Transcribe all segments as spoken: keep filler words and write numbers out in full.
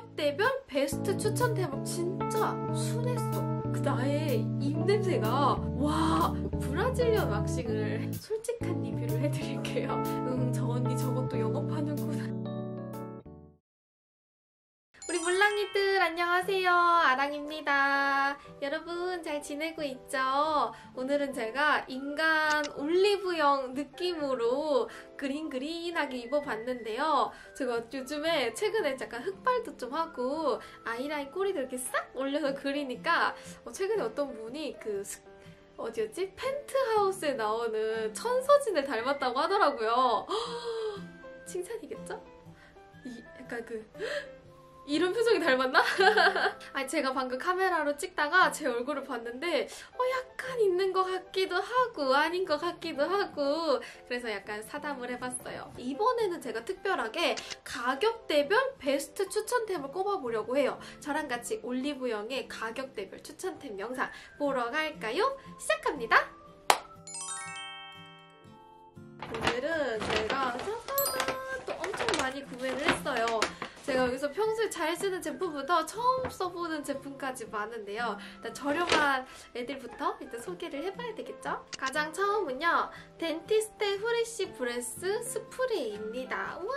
시간대별 베스트 추천 대목 진짜 순했어. 그 나의 입냄새가 와, 브라질리언 왁싱을 솔직한 리뷰를 해드릴게요. 응, 저 언니 저것도 영업하는구나. 우리 물랑이들 안녕하세요, 아랑입니다. 여러분 잘 지내고 있죠? 오늘은 제가 인간 올리브영 느낌으로 그린그린하게 입어봤는데요. 제가 요즘에 최근에 약간 흑발도 좀 하고 아이라인 꼬리도 이렇게 싹 올려서 그리니까 최근에 어떤 분이 그 어디였지? 펜트하우스에 나오는 천서진을 닮았다고 하더라고요. 허, 칭찬이겠죠? 이 약간 그... 이런 표정이 닮았나? 아니, 제가 방금 카메라로 찍다가 제 얼굴을 봤는데 어 약간 있는 것 같기도 하고 아닌 것 같기도 하고, 그래서 약간 사담을 해봤어요. 이번에는 제가 특별하게 가격대별 베스트 추천템을 꼽아보려고 해요. 저랑 같이 올리브영의 가격대별 추천템 영상 보러 갈까요? 시작합니다! 오늘은 제가 짜잔! 또 엄청 많이 구매를 했어요. 제가 여기서 평소에 잘 쓰는 제품부터 처음 써보는 제품까지 많은데요. 일단 저렴한 애들부터 일단 소개를 해봐야 되겠죠? 가장 처음은요, 덴티스테 후레쉬 브레스 스프레이입니다. 우와!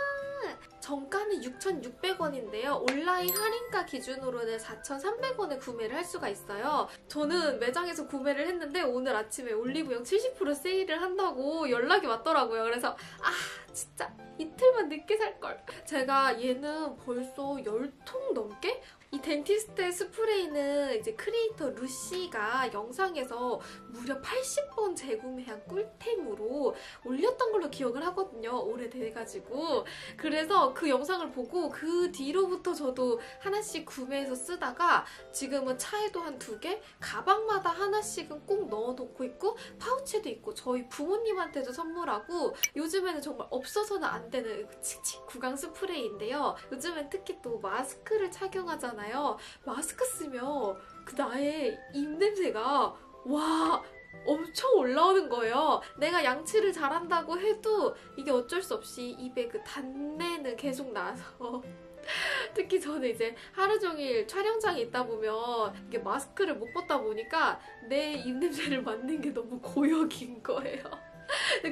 정가는 육천육백 원인데요. 온라인 할인가 기준으로는 사천삼백 원에 구매를 할 수가 있어요. 저는 매장에서 구매를 했는데 오늘 아침에 올리브영 칠십 퍼센트 세일을 한다고 연락이 왔더라고요. 그래서 아, 진짜 이틀만 늦게 살걸. 제가 얘는 벌써 열 통 넘게? 이 덴티스테 스프레이는 이제 크리에이터 루시가 영상에서 무려 팔십 번 재구매한 꿀템으로 올렸던 걸로 기억을 하거든요. 오래돼가지고. 그래서 그 영상을 보고 그 뒤로부터 저도 하나씩 구매해서 쓰다가 지금은 차에도 한 두 개, 가방마다 하나씩은 꼭 넣어놓고 있고 파우치도 있고 저희 부모님한테도 선물하고, 요즘에는 정말 없어서는 안 되는 칙칙 구강 스프레이인데요. 요즘엔 특히 또 마스크를 착용하잖아요. 마스크 쓰면 그 나의 입냄새가 와, 엄청 올라오는 거예요. 내가 양치를 잘한다고 해도 이게 어쩔 수 없이 입에 그 단내는 계속 나서 특히 저는 이제 하루 종일 촬영장에 있다 보면 이게 마스크를 못 벗다 보니까 내 입냄새를 맡는 게 너무 고역인 거예요.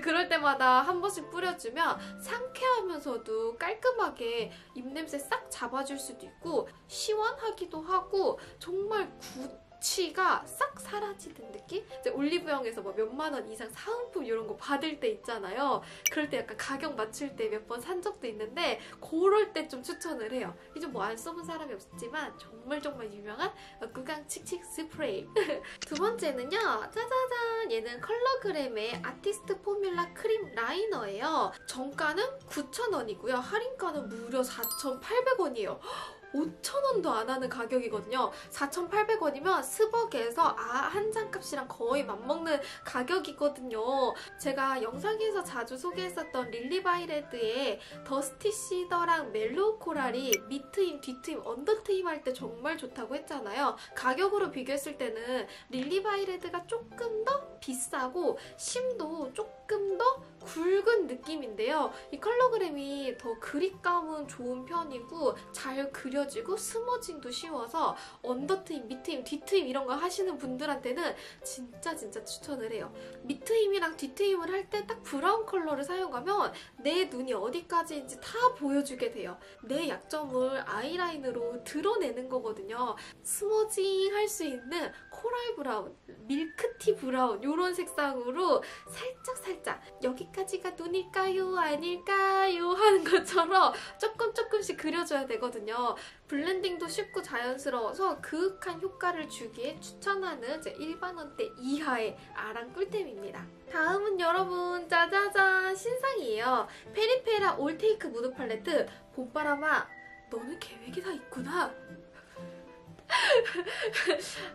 그럴 때마다 한 번씩 뿌려주면 상쾌하면서도 깔끔하게 입냄새 싹 잡아줄 수도 있고 시원하기도 하고 정말 구취가 싹 사라지는 느낌? 이제 올리브영에서 뭐 몇만 원 이상 사은품 이런 거 받을 때 있잖아요. 그럴 때 약간 가격 맞출 때 몇 번 산 적도 있는데 그럴 때 좀 추천을 해요. 이제 뭐 안 써본 사람이 없었지만 정말 정말 유명한 구강 칙칙 스프레이. 두 번째는요, 짜자잔! 얘는 컬러그램의 아티스트 포뮬라 크림 라이너예요. 정가는 구천 원이고요. 할인가는 무려 사천팔백 원이에요. 오천 원도 안 하는 가격이거든요. 사천팔백 원이면 스벅에서 아, 한 장 값이랑 거의 맞먹는 가격이거든요. 제가 영상에서 자주 소개했었던 릴리바이레드의 더스티 시더랑 멜로우 코랄이 밑트임, 뒤트임, 언더트임 할 때 정말 좋다고 했잖아요. 가격으로 비교했을 때는 릴리바이레드가 조금 더 비싸고 심도 조금 더 굵은 느낌인데요. 이 컬러그램이 더 그립감은 좋은 편이고 잘 그려 지고 스머징도 쉬워서 언더트임, 밑트임, 뒤트임 이런 거 하시는 분들한테는 진짜 진짜 추천을 해요. 밑트임이랑 뒤트임을 할 때 딱 브라운 컬러를 사용하면 내 눈이 어디까지인지 다 보여주게 돼요. 내 약점을 아이라인으로 드러내는 거거든요. 스머징 할 수 있는 코랄 브라운, 밀크티 브라운 이런 색상으로 살짝살짝 여기까지가 눈일까요? 아닐까요? 하는 것처럼 조금 조금씩 그려줘야 되거든요. 블렌딩도 쉽고 자연스러워서 그윽한 효과를 주기에 추천하는 제 일만 원대 이하의 아랑 꿀템입니다. 다음은 여러분 짜자잔, 신상이에요. 페리페라 올테이크 무드 팔레트. 봄바람아, 너는 계획이 다 있구나.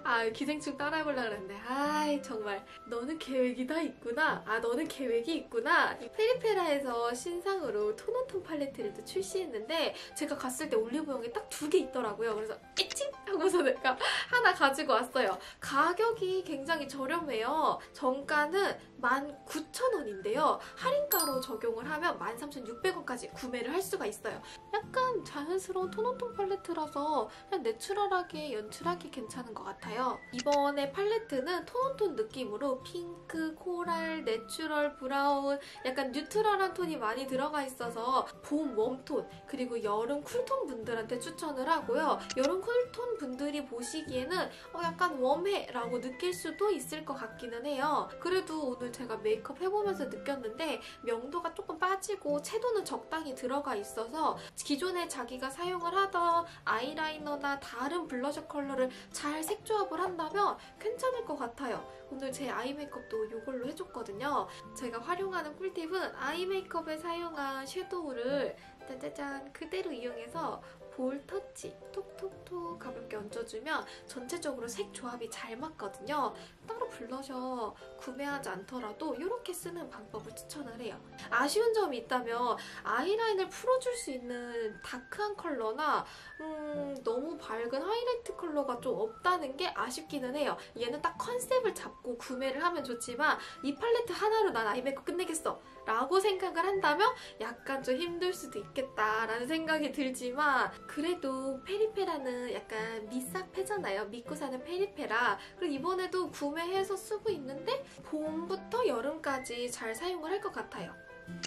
아, 기생충 따라해보려고 그랬는데 아이, 정말 너는 계획이 다 있구나. 아, 너는 계획이 있구나. 이 페리페라에서 신상으로 톤온톤 팔레트를 또 출시했는데 제가 갔을 때 올리브영에 딱 두 개 있더라고요. 그래서 에칭! 하고서 내가 하나 가지고 왔어요. 가격이 굉장히 저렴해요. 정가는 만 구천 원인데요. 할인가로 적용을 하면 만 삼천육백 원까지 구매를 할 수가 있어요. 약간 자연스러운 톤온톤 팔레트라서 그냥 내추럴하게 연출하기 괜찮은 것 같아요. 이번에 팔레트는 톤온톤 느낌으로 핑크, 코랄, 내추럴, 브라운 약간 뉴트럴한 톤이 많이 들어가 있어서 봄 웜톤 그리고 여름 쿨톤 분들한테 추천을 하고요. 여름 쿨톤 분들이 보시기에는 어, 약간 웜해 라고 느낄 수도 있을 것 같기는 해요. 그래도 오늘 제가 메이크업 해보면서 느꼈는데 명도가 조금 빠지고 채도는 적당히 들어가 있어서 기존에 자기가 사용을 하던 아이라이너나 다른 블러셔 컬러를 잘 색조합을 한다면 괜찮을 것 같아요. 오늘 제 아이 메이크업도 이걸로 해줬거든요. 제가 활용하는 꿀팁은 아이 메이크업에 사용한 섀도우를 짜자잔 그대로 이용해서 볼 터치 톡톡톡 가볍게 얹어주면 전체적으로 색 조합이 잘 맞거든요. 따로 블러셔 구매하지 않더라도 이렇게 쓰는 방법을 추천을 해요. 아쉬운 점이 있다면 아이라인을 풀어줄 수 있는 다크한 컬러나 음, 너무 밝은 하이라이트 컬러가 좀 없다는 게 아쉽기는 해요. 얘는 딱 컨셉을 잡고 구매를 하면 좋지만 이 팔레트 하나로 난 아이 메이크업 끝내겠어 라고 생각을 한다면 약간 좀 힘들 수도 있겠다라는 생각이 들지만 그래도 페리페라는 약간 미사페잖아요. 믿고 사는 페리페라. 그리고 이번에도 구매해서 쓰고 있는데 봄부터 여름까지 잘 사용을 할 것 같아요.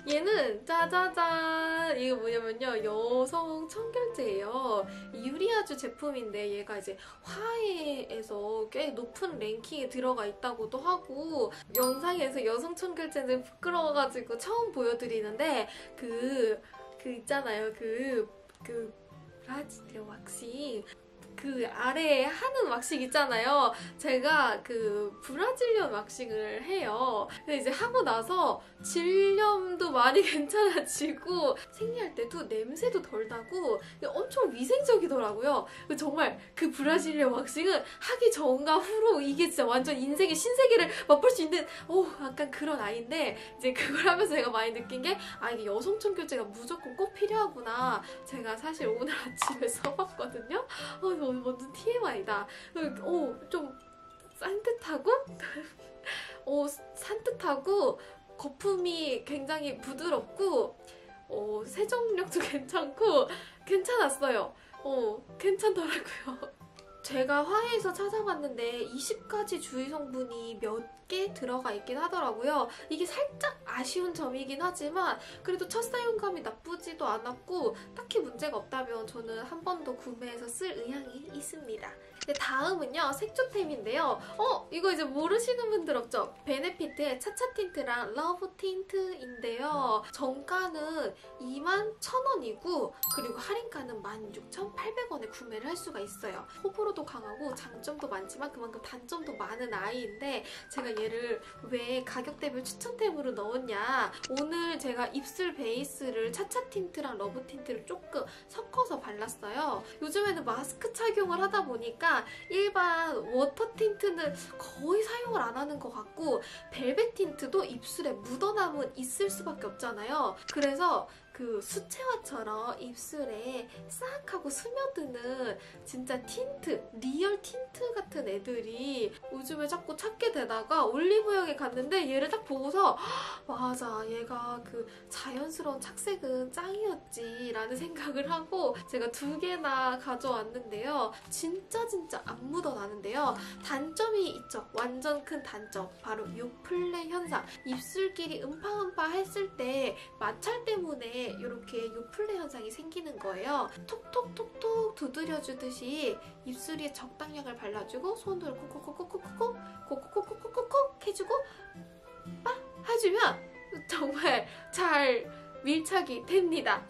얘는 짜자잔 이거 뭐냐면요 여성 청결제예요. 유리아주 제품인데 얘가 이제 화해에서 꽤 높은 랭킹에 들어가 있다고도 하고 영상에서 여성 청결제는 부끄러워가지고 처음 보여드리는데 그 그 있잖아요 그 그 브라질 왁싱 그 아래에 하는 왁싱 있잖아요. 제가 그 브라질리언 왁싱을 해요. 근데 이제 하고 나서 질염도 많이 괜찮아지고 생리할 때도 냄새도 덜 나고 엄청 위생적이더라고요. 정말 그 브라질리언 왁싱은 하기 전과 후로 이게 진짜 완전 인생의 신세계를 맛볼 수 있는 오 약간 그런 아이인데 이제 그걸 하면서 제가 많이 느낀 게 아 이게 여성 청결제가 무조건 꼭 필요하구나. 제가 사실 오늘 아침에 써봤거든요. 어, 이거 완전 티엠아이다. 어, 좀 산뜻하고 어, 산뜻하고 거품이 굉장히 부드럽고 어, 세정력도 괜찮고 괜찮았어요. 어, 괜찮더라고요. 제가 화해에서 찾아봤는데 이십 가지 주의 성분이 몇 개 들어가 있긴 하더라고요. 이게 살짝 아쉬운 점이긴 하지만 그래도 첫 사용감이 나쁘지도 않았고 딱히 문제가 없다면 저는 한 번 더 구매해서 쓸 의향이 있습니다. 다음은요 색조템인데요. 어? 이거 이제 모르시는 분들 없죠? 베네핏의 차차 틴트랑 러브 틴트인데요. 정가는 이만 천 원이고 그리고 할인가는 만 육천팔백 원에 구매를 할 수가 있어요. 호불호도 강하고 장점도 많지만 그만큼 단점도 많은 아이인데 제가 얘를 왜 가격대별 추천템으로 넣었냐. 오늘 제가 입술 베이스를 차차 틴트랑 러브 틴트를 조금 섞어서 발랐어요. 요즘에는 마스크 착용을 하다 보니까 일반 워터 틴트는 거의 사용을 안 하는 것 같고 벨벳 틴트도 입술에 묻어남은 있을 수밖에 없잖아요. 그래서 그 수채화처럼 입술에 싹 하고 스며드는 진짜 틴트, 리얼 틴트 같은 애들이 요즘에 자꾸 찾게 되다가 올리브영에 갔는데 얘를 딱 보고서 맞아, 얘가 그 자연스러운 착색은 짱이었지 라는 생각을 하고 제가 두 개나 가져왔는데요. 진짜 진짜 안 묻어나는데요. 단점이 있죠. 완전 큰 단점. 바로 요플레 현상. 입술끼리 음파음파 했을 때 마찰 때문에 이렇게 요플레 현상이 생기는 거예요. 톡톡톡톡 두드려주듯이 입술에 적당량을 발라주고 손으로 콕콕콕콕콕콕콕 콕콕콕콕콕콕 해주고 빡 해주면 정말 잘 밀착이 됩니다.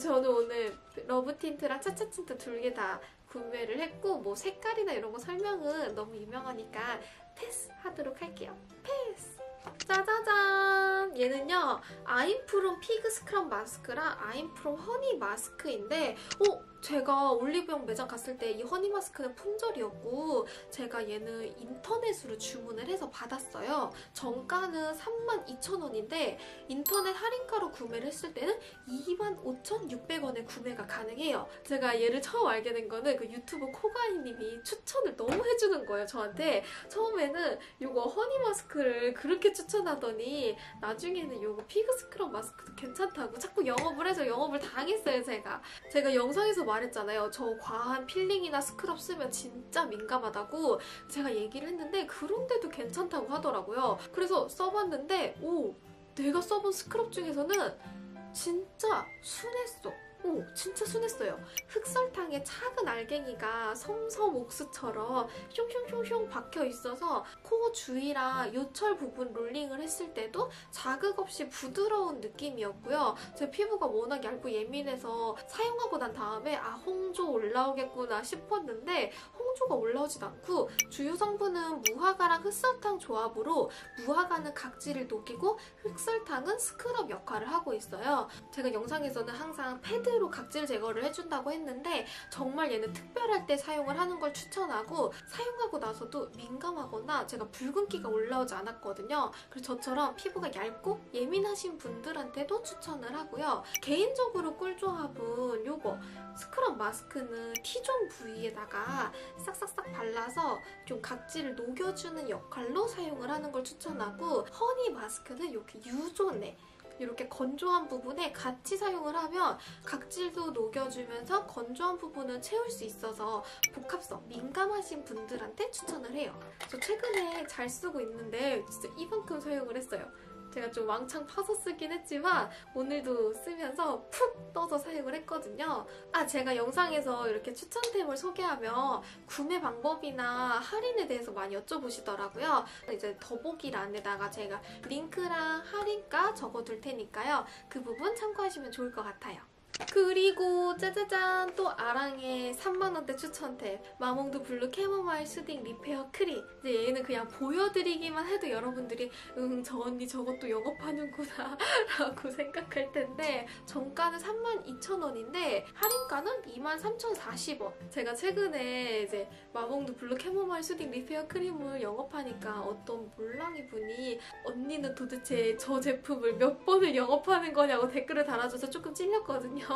저는 오늘 러브 틴트랑 차차 틴트 둘 개 다 구매를 했고 뭐 색깔이나 이런 거 설명은 너무 유명하니까 패스하도록 할게요. 패스! 짜자잔! 얘는요. I'm From 피그 스크럽 마스크랑 I'm From 허니 마스크인데 어? 제가 올리브영 매장 갔을 때 이 허니 마스크는 품절이었고 제가 얘는 인터넷으로 주문을 해서 받았어요. 정가는 삼만 이천 원인데 인터넷 할인가로 구매를 했을 때는 이만 오천육백 원에 구매가 가능해요. 제가 얘를 처음 알게 된 거는 그 유튜버 코가이님이 추천을 너무 해주는 거예요, 저한테. 처음에는 이거 허니 마스크를 그렇게 추천하더니 나중에는 이거 피그 스크럽 마스크도 괜찮다고 자꾸 영업을 해서 영업을 당했어요, 제가. 제가 영상에서 말했잖아요. 저 과한 필링이나 스크럽 쓰면 진짜 민감하다고 제가 얘기를 했는데 그런데도 괜찮다고 하더라고요. 그래서 써봤는데 오, 내가 써본 스크럽 중에서는 진짜 순했어. 오, 진짜 순했어요. 흑설탕의 작은 알갱이가 섬섬 옥수처럼 숑숑숑숑 박혀있어서 코 주위랑 요철 부분 롤링을 했을 때도 자극 없이 부드러운 느낌이었고요. 제 피부가 워낙 얇고 예민해서 사용하고 난 다음에 아, 홍조 올라오겠구나 싶었는데 홍조가 올라오진 않고 주요 성분은 무화과랑 흑설탕 조합으로 무화과는 각질을 녹이고 흑설탕은 스크럽 역할을 하고 있어요. 제가 영상에서는 항상 패드 로 각질 제거를 해준다고 했는데 정말 얘는 특별할 때 사용을 하는 걸 추천하고 사용하고 나서도 민감하거나 제가 붉은기가 올라오지 않았거든요. 그래서 저처럼 피부가 얇고 예민하신 분들한테도 추천을 하고요. 개인적으로 꿀조합은 요거 스크럽 마스크는 T존 부위에다가 싹싹싹 발라서 좀 각질을 녹여주는 역할로 사용을 하는 걸 추천하고 허니 마스크는 이렇게 유존에 이렇게 건조한 부분에 같이 사용을 하면 각질도 녹여주면서 건조한 부분은 채울 수 있어서 복합성, 민감하신 분들한테 추천을 해요. 저 최근에 잘 쓰고 있는데 진짜 이만큼 사용을 했어요. 제가 좀 왕창 파서 쓰긴 했지만 오늘도 쓰면서 푹 떠서 사용을 했거든요. 아, 제가 영상에서 이렇게 추천템을 소개하면 구매 방법이나 할인에 대해서 많이 여쭤보시더라고요. 이제 더보기란에다가 제가 링크랑 할인가 적어둘 테니까요. 그 부분 참고하시면 좋을 것 같아요. 그리고 짜자잔, 또 아랑의 삼만 원대 추천템 마몽드 블루 캐모마일 수딩 리페어 크림. 이제 얘는 그냥 보여드리기만 해도 여러분들이 응, 저 언니 저것도 영업하는구나 라고 생각할 텐데 정가는 삼만 이천 원인데 할인가는 이만 삼천 사십 원. 제가 최근에 이제 마몽드 블루 캐모마일 수딩 리페어 크림을 영업하니까 어떤 몰랑이 분이 언니는 도대체 저 제품을 몇 번을 영업하는 거냐고 댓글을 달아줘서 조금 찔렸거든요.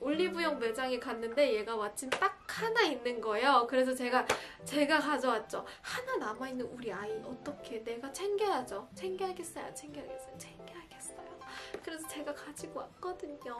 올리브영 매장에 갔는데 얘가 마침 딱 하나 있는 거예요. 그래서 제가 제가 가져왔죠. 하나 남아있는 우리 아이 어떻게 내가 챙겨야죠. 챙겨야겠어요. 챙겨야겠어요. 챙겨야겠어요. 그래서 제가 가지고 왔거든요.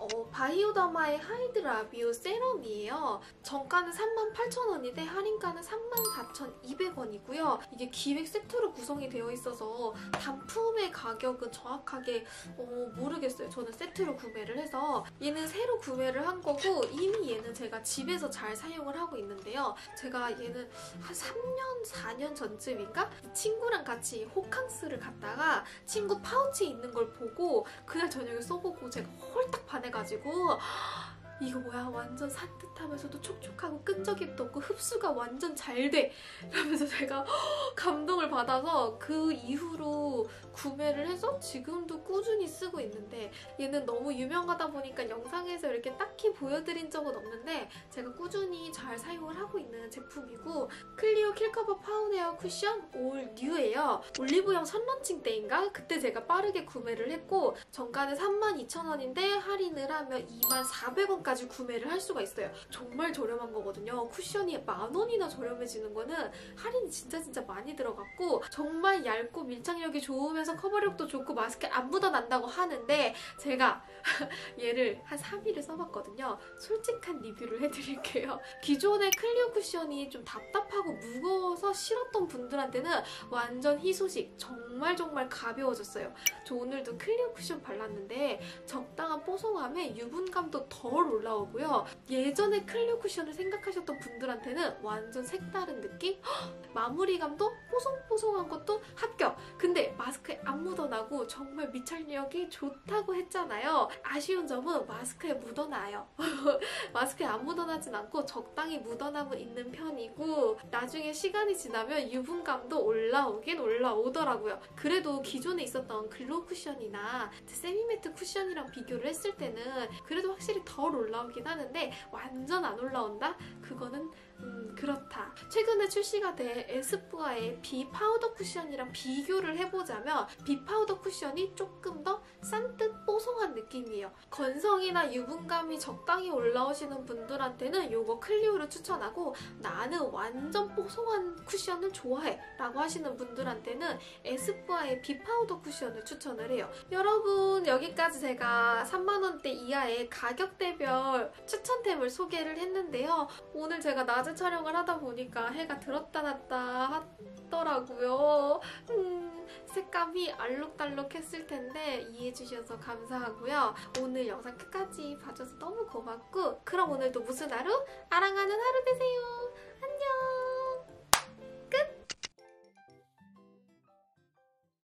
어, 바이오다마의 하이드라비오 세럼이에요. 정가는 삼만 팔천 원인데 할인가는 삼만 사천 이백 원이고요. 이게 기획 세트로 구성이 되어 있어서 단품의 가격은 정확하게 어, 모르겠어요. 저는 세트로 구매를 해서 얘는 새로 구매를 한 거고 이미 얘는 제가 집에서 잘 사용을 하고 있는데요. 제가 얘는 한 삼 년, 사 년 전쯤인가? 친구랑 같이 호캉스를 갔다가 친구 파우치에 있는 걸 보고 그날 저녁에 써보고 제가 홀딱 반해가지고 이거 뭐야, 완전 산뜻하면서도 촉촉하고 끈적임도 없고 흡수가 완전 잘 돼! 이러면서 제가 감동을 받아서 그 이후로 구매를 해서 지금도 꾸준히 쓰고 있는데 얘는 너무 유명하다 보니까 영상에서 이렇게 딱히 보여드린 적은 없는데 제가 꾸준히 잘 사용을 하고 있는 제품이고 클리오 킬커버 파운웨어 쿠션 올 뉴예요. 올리브영 첫 런칭 때인가? 그때 제가 빠르게 구매를 했고 정가는 삼만 이천 원인데 할인을 하면 이만 사백 원까지 구매를 할 수가 있어요. 정말 저렴한 거거든요. 쿠션이 만 원이나 저렴해지는 거는 할인이 진짜 진짜 많이 들어갔고 정말 얇고 밀착력이 좋으면서 커버력도 좋고 마스크 안 묻어난다고 하는데 제가 얘를 한 삼 일을 써봤거든요. 솔직한 리뷰를 해드릴게요. 기존의 클리오 쿠션이 좀 답답하고 무거워서 싫었던 분들한테는 완전 희소식, 정말 정말 가벼워졌어요. 저 오늘도 클리오 쿠션 발랐는데 적당한 뽀송함에 유분감도 덜 올라왔어요. 올라오고요. 예전에 클리오 쿠션을 생각하셨던 분들한테는 완전 색다른 느낌? 헉! 마무리감도 뽀송뽀송한 것도 합격! 근데 마스크에 안 묻어나고 정말 밀착력이 좋다고 했잖아요. 아쉬운 점은 마스크에 묻어나요. 마스크에 안 묻어나진 않고 적당히 묻어남은 있는 편이고 나중에 시간이 지나면 유분감도 올라오긴 올라오더라고요. 그래도 기존에 있었던 글로우 쿠션이나 세미매트 쿠션이랑 비교를 했을 때는 그래도 확실히 덜 올라오고 올라오긴 하는데 완전 안 올라온다? 그거는 음 그렇다. 최근에 출시가 된 에스쁘아의 비 파우더 쿠션이랑 비교를 해보자면 비 파우더 쿠션이 조금 더 산뜻 뽀송한 느낌이에요. 건성이나 유분감이 적당히 올라오시는 분들한테는 요거 클리오를 추천하고 나는 완전 뽀송한 쿠션을 좋아해 라고 하시는 분들한테는 에스쁘아의 비 파우더 쿠션을 추천을 해요. 여러분, 여기까지 제가 삼만 원대 이하의 가격대별 추천템을 소개를 했는데요. 오늘 제가 낮에 촬영을 하다 보니까 해가 들었다 놨다 하더라고요. 음, 색감이 알록달록 했을 텐데 이해해주셔서 감사하고요. 오늘 영상 끝까지 봐줘서 너무 고맙고, 그럼 오늘도 무슨 하루? 아랑하는 하루 되세요.